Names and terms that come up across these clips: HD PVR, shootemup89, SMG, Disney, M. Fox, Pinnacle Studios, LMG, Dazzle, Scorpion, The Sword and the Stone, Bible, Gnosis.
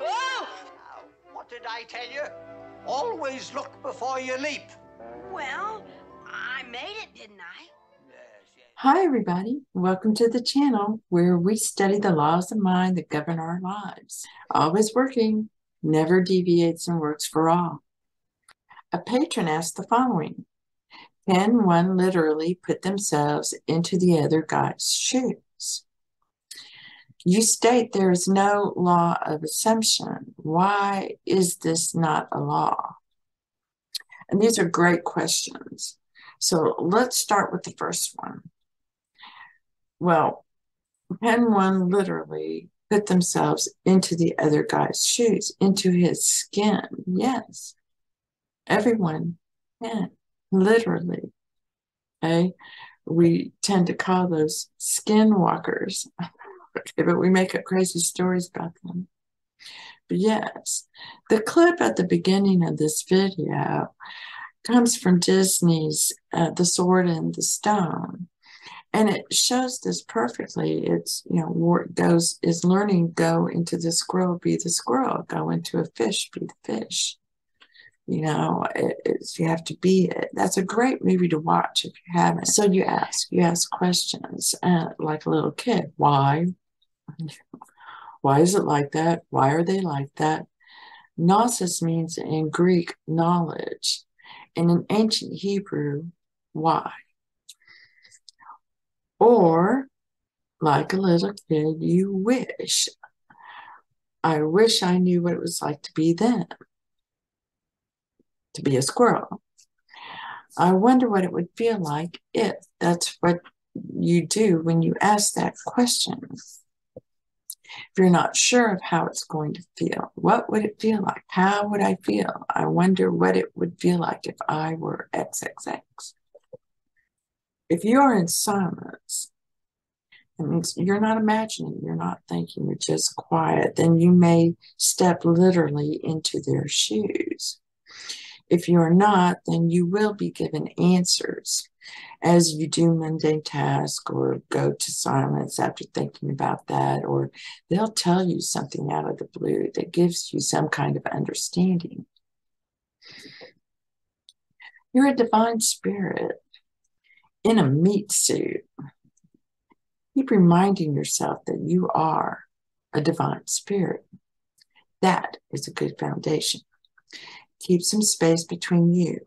Oh! What did I tell you? Always look before you leap. Well, I made it, didn't I? Hi, everybody. Welcome to the channel where we study the laws of mind that govern our lives. Always working, never deviates, and works for all. A patron asked the following. Can one literally put themselves into the other guy's shoes? You state there is no law of assumption. Why is this not a law? And these are great questions. So let's start with the first one. Well, can one literally put themselves into the other guy's shoes, into his skin? Yes, everyone can, literally. Okay, we tend to call those skinwalkers, okay, but we make up crazy stories about them. But yes, the clip at the beginning of this video comes from Disney's The Sword and the Stone. And it shows this perfectly. It's, you know, Wart goes, is learning, go into the squirrel, be the squirrel, go into a fish, be the fish. You know, it's, you have to be it. That's a great movie to watch if you haven't. So you ask questions like a little kid. Why? Why is it like that? Why are they like that? Gnosis means in Greek knowledge. And in ancient Hebrew, why? Or, like a little kid, you wish. I wish I knew what it was like to be them, to be a squirrel. I wonder what it would feel like if. That's what you do when you ask that question. If you're not sure of how it's going to feel, what would it feel like? How would I feel? I wonder what it would feel like if I were XXX. If you are in silence, it means you're not imagining, you're not thinking, you're just quiet, then you may step literally into their shoes. If you are not, then you will be given answers as you do mundane tasks or go to silence after thinking about that, or they'll tell you something out of the blue that gives you some kind of understanding. You're a divine spirit in a meat suit. Keep reminding yourself that you are a divine spirit. That is a good foundation. Keep some space between you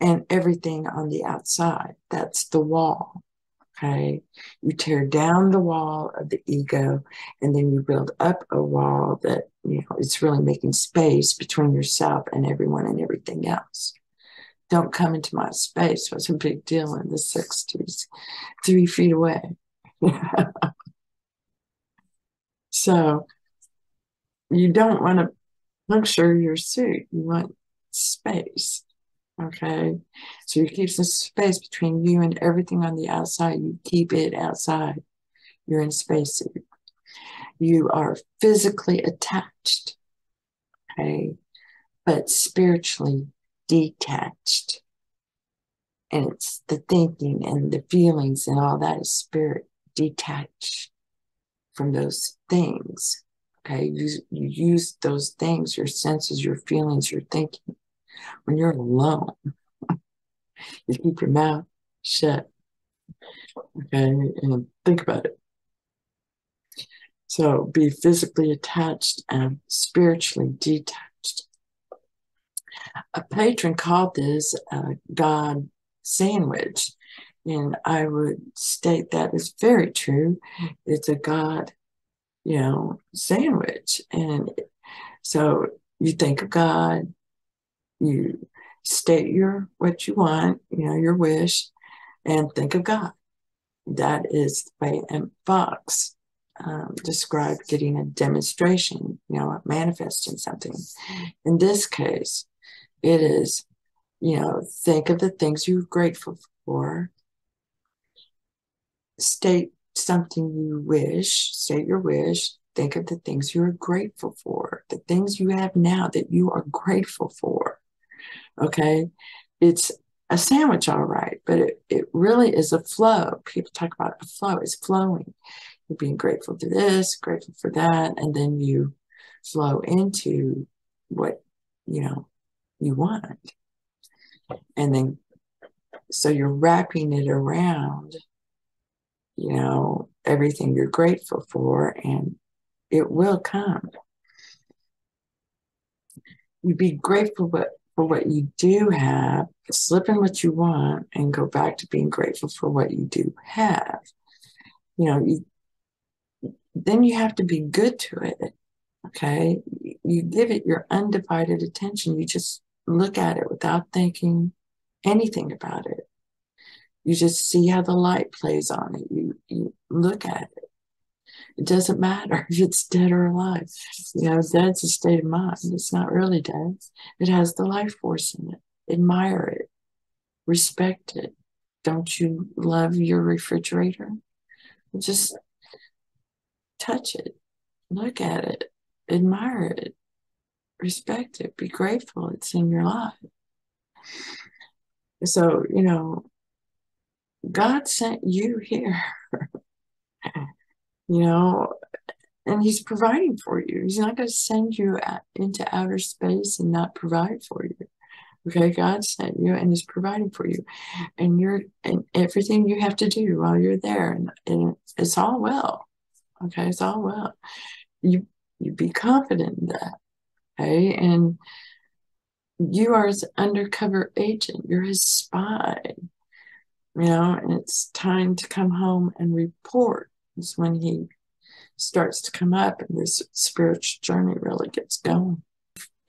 and everything on the outside. That's the wall, okay? You tear down the wall of the ego, and then you build up a wall that, you know, it's really making space between yourself and everyone and everything else. Don't come into my space was a big deal in the 60s, 3 feet away. So you don't want to puncture your suit. You want space. Okay, so you keep some space between you and everything on the outside. You keep it outside. You're in spacesuit. You are physically attached, okay, but spiritually detached. And it's the thinking and the feelings and all that is spirit detached from those things. Okay, you use those things, your senses, your feelings, your thinking. When you're alone, you keep your mouth shut, okay, and think about it. So be physically attached and spiritually detached. A patron called this a God sandwich, and I would state that is very true. It's a God, you know, sandwich. And so you think of God, you state your what you want, you know, your wish, and think of God. That is the way M. Fox described getting a demonstration, you know, manifesting something. In this case, it is, you know, think of the things you're grateful for, state something you wish, state your wish. Think of the things you're grateful for, the things you have now that you are grateful for, okay? It's a sandwich, all right, but it really is a flow. People talk about a flow. It's flowing. You're being grateful for this, grateful for that, and then you flow into what, you know, you want. And then, so you're wrapping it around, you know, everything you're grateful for, and it will come. You be grateful for what you do have, slip in what you want, and go back to being grateful for what you do have. You know, then you have to be good to it, okay? You give it your undivided attention. You just look at it without thinking anything about it. You just see how the light plays on it. You look at it. It doesn't matter if it's dead or alive. You know, dead's a state of mind. It's not really dead. It has the life force in it. Admire it. Respect it. Don't you love your refrigerator? Just touch it. Look at it. Admire it. Respect it. Be grateful it's in your life. So, you know, God sent you here. You know, and he's providing for you. He's not going to send you into outer space and not provide for you. Okay, God sent you and is providing for you. And everything you have to do while you're there, and it's all well. Okay, it's all well. You be confident in that. Okay, and you are his undercover agent. You're his spy. You know, and it's time to come home and report. Is when he starts to come up and this spiritual journey really gets going.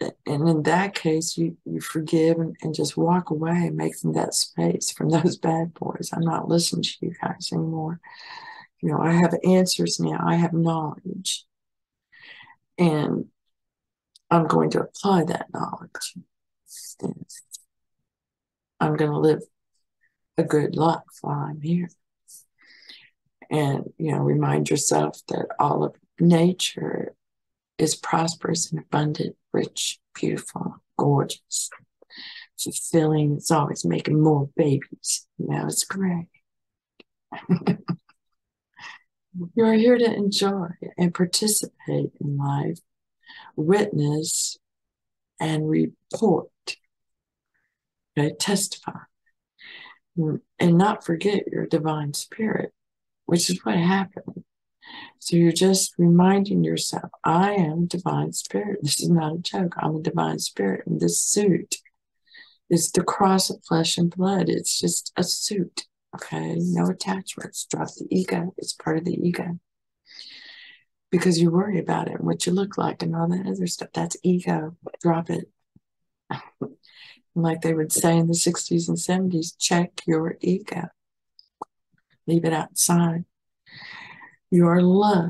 And in that case, you forgive and just walk away, making that space from those bad boys. I'm not listening to you guys anymore. You know, I have answers now. I have knowledge. And I'm going to apply that knowledge. And I'm going to live a good life while I'm here. And, you know, remind yourself that all of nature is prosperous and abundant, rich, beautiful, gorgeous, fulfilling. It's always making more babies. You know, it's great. You're here to enjoy and participate in life, witness and report, okay? Testify, and not forget your divine spirit, which is what happened. So you're just reminding yourself, I am divine spirit. This is not a joke. I'm a divine spirit. And this suit is the cross of flesh and blood. It's just a suit, okay? No attachments. Drop the ego. It's part of the ego. Because you worry about it and what you look like and all that other stuff. That's ego. Drop it. Like they would say in the 60s and 70s, check your ego. Leave it outside. You are love,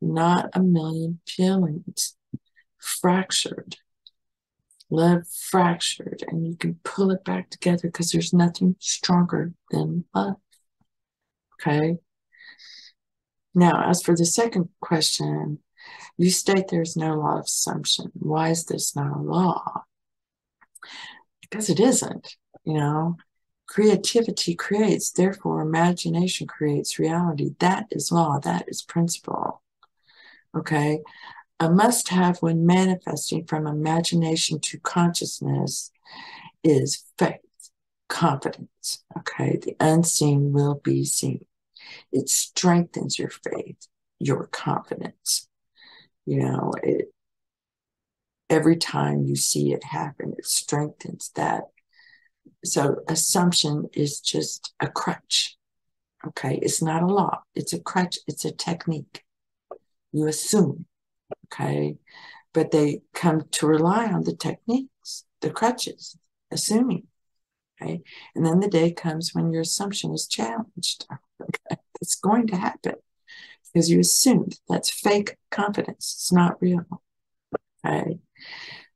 not a million feelings, fractured. Love fractured, and you can pull it back together because there's nothing stronger than love, okay? Now, as for the second question, you state there's no law of assumption. Why is this not a law? Because it isn't, you know? Creativity creates, therefore imagination creates reality. That is law. That is principle. Okay? A must-have when manifesting from imagination to consciousness is faith, confidence. Okay? The unseen will be seen. It strengthens your faith, your confidence. You know, every time you see it happen, it strengthens that. So assumption is just a crutch, okay? It's not a law. It's a crutch. It's a technique. You assume, okay? But they come to rely on the techniques, the crutches, assuming, okay? And then the day comes when your assumption is challenged. Okay? It's going to happen because you assumed. That's fake confidence. It's not real, okay?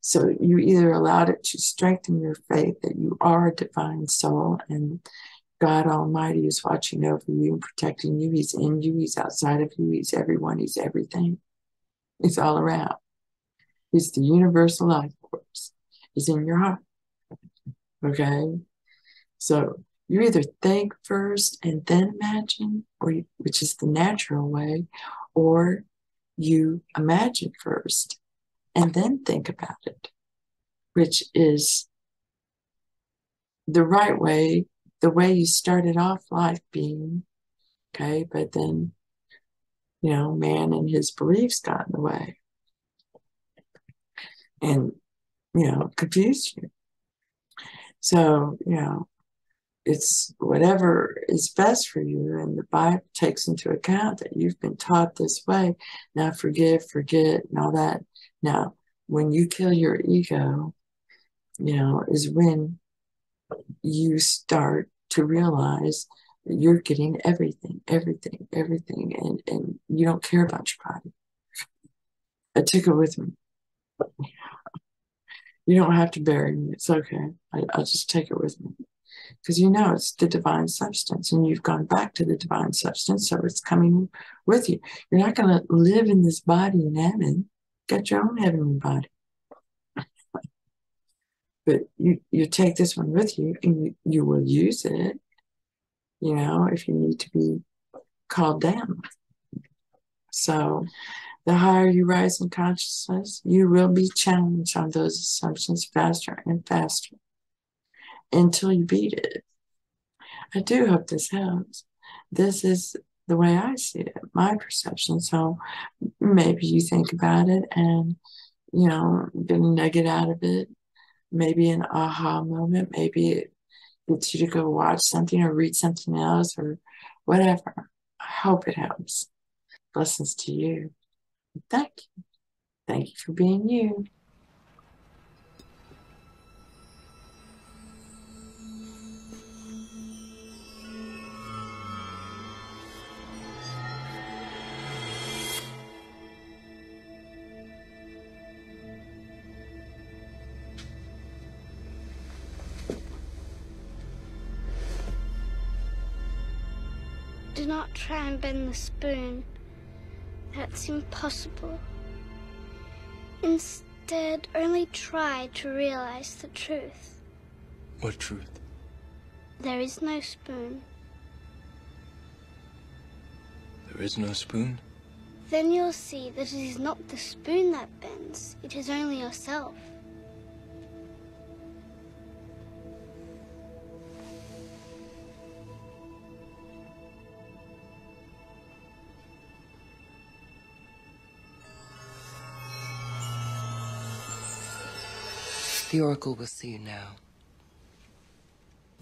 So you either allowed it to strengthen your faith that you are a divine soul and God Almighty is watching over you and protecting you. He's in you. He's outside of you. He's everyone. He's everything. He's all around. He's the universal life force. He's in your heart. Okay? So you either think first and then imagine, or which is the natural way, or you imagine first and then think about it, which is the right way, the way you started off life being, okay? But then, you know, man and his beliefs got in the way and, you know, confused you. So, you know, it's whatever is best for you, and the Bible takes into account that you've been taught this way. Now forgive, forget, and all that. Now, when you kill your ego, you know, is when you start to realize that you're getting everything, and you don't care about your body. I took it with me. You don't have to bury me. It's okay. I'll just take it with me. Because you know it's the divine substance, and you've gone back to the divine substance, so it's coming with you. You're not going to live in this body in heaven. Get your own heavenly body. But you take this one with you, and you will use it, you know, if you need to be called down. So the higher you rise in consciousness, you will be challenged on those assumptions faster and faster until you beat it. I do hope this helps. This is the way I see it, my perception. So maybe you think about it and, you know, get a nugget out of it. Maybe an aha moment. Maybe it gets you to go watch something or read something else or whatever. I hope it helps. Blessings to you. Thank you. Thank you for being you. Do not try and bend the spoon. That's impossible. Instead, only try to realize the truth. What truth? There is no spoon. There is no spoon? Then you'll see that it is not the spoon that bends. It is only yourself. The Oracle will see you now.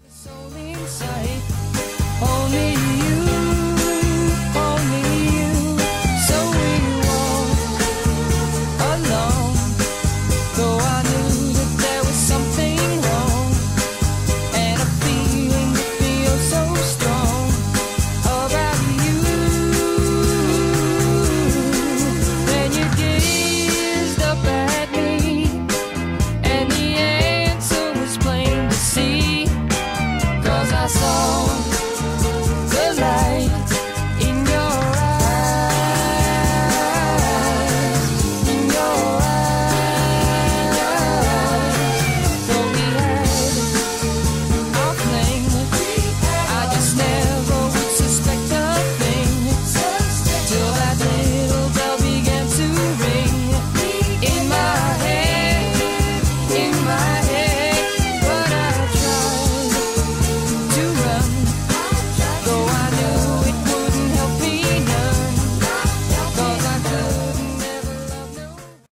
It's only inside, only